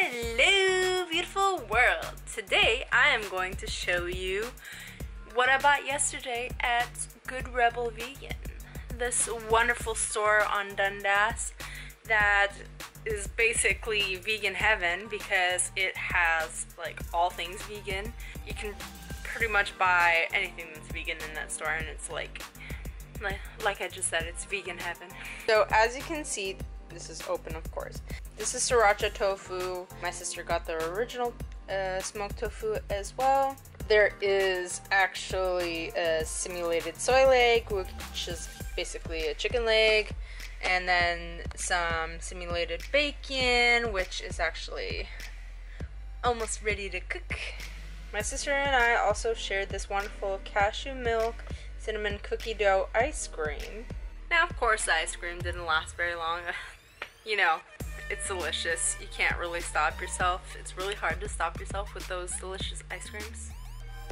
Hello beautiful world! Today I am going to show you what I bought yesterday at Good Rebel Vegan, this wonderful store on Dundas that is basically vegan heaven because it has like all things vegan. You can pretty much buy anything that's vegan in that store and it's like I just said, it's vegan heaven. So as you can see, this is open, of course. This is sriracha tofu. My sister got the original smoked tofu as well. There is actually a simulated soy leg, which is basically a chicken leg, and then some simulated bacon, which is actually almost ready to cook. My sister and I also shared this wonderful cashew milk cinnamon cookie dough ice cream. Now, of course, the ice cream didn't last very long. You know, it's delicious. You can't really stop yourself. It's really hard to stop yourself with those delicious ice creams.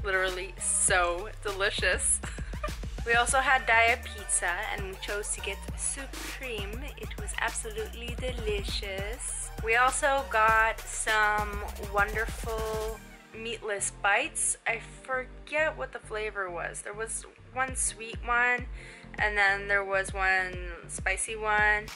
Literally so delicious. We also had Daiya pizza and we chose to get supreme. It was absolutely delicious. We also got some wonderful meatless bites. I forget what the flavor was. There was one sweet one and then there was one spicy one,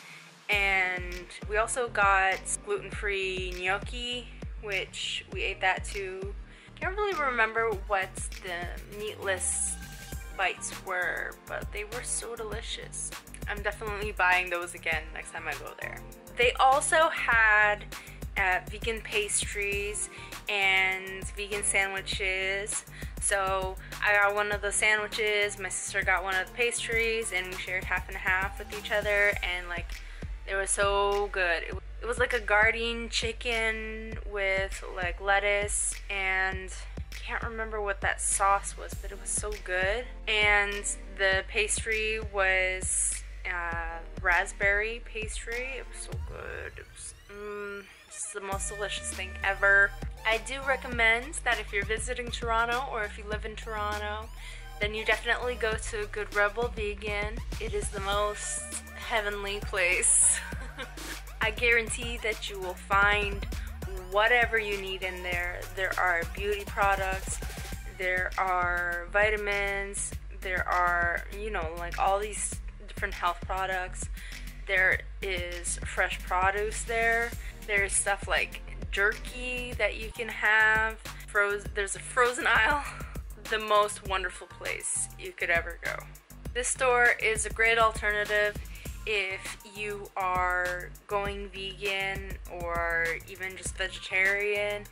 and we also got gluten-free gnocchi, which we ate that too. Can't really remember what the meatless bites were, but they were so delicious. I'm definitely buying those again next time I go there. They also had vegan pastries and vegan sandwiches. So I got one of the sandwiches, my sister got one of the pastries, and we shared half and half with each other, and like they were so good. It was like a Gardein chicken with like lettuce, and I can't remember what that sauce was, but it was so good. And the pastry was raspberry pastry. It was so good. It was just the most delicious thing ever. I do recommend that if you're visiting Toronto or if you live in Toronto, then you definitely go to Good Rebel Vegan. It is the most heavenly place. I guarantee that you will find whatever you need in there. There are beauty products, there are vitamins, there are, you know, like all these different health products. There is fresh produce there. There's stuff like jerky that you can have. There's a frozen aisle. The most wonderful place you could ever go. This store is a great alternative if you are going vegan or even just vegetarian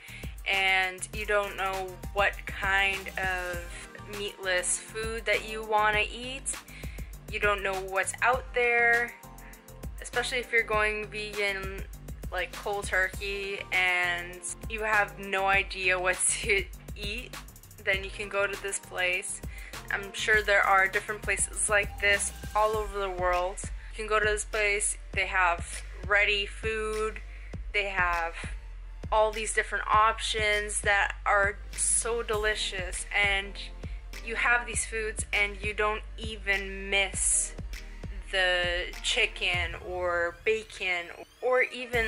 and you don't know what kind of meatless food that you want to eat. You don't know what's out there, especially if you're going vegan like cold turkey and you have no idea what to eat, then you can go to this place. I'm sure there are different places like this all over the world. You can go to this place, they have ready food, they have all these different options that are so delicious, and you have these foods and you don't even miss the chicken or bacon or even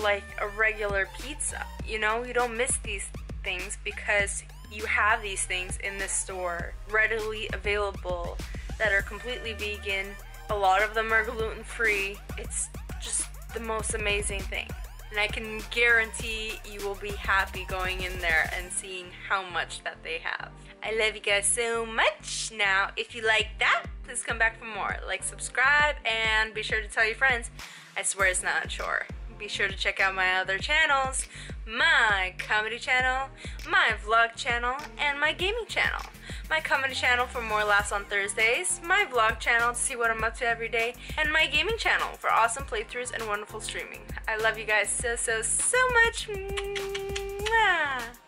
like a regular pizza. You know, you don't miss these things because you have these things in this store readily available that are completely vegan. A lot of them are gluten-free. It's just the most amazing thing, and I can guarantee you will be happy going in there and seeing how much that they have. I love you guys so much. Now if you like that, please come back for more. Like, subscribe, and be sure to tell your friends. I swear it's not a chore. Be sure to check out my other channels, my comedy channel, my vlog channel, and my gaming channel. My comedy channel for more laughs on Thursdays, my vlog channel to see what I'm up to every day, and my gaming channel for awesome playthroughs and wonderful streaming. I love you guys so, so, so much. Mwah.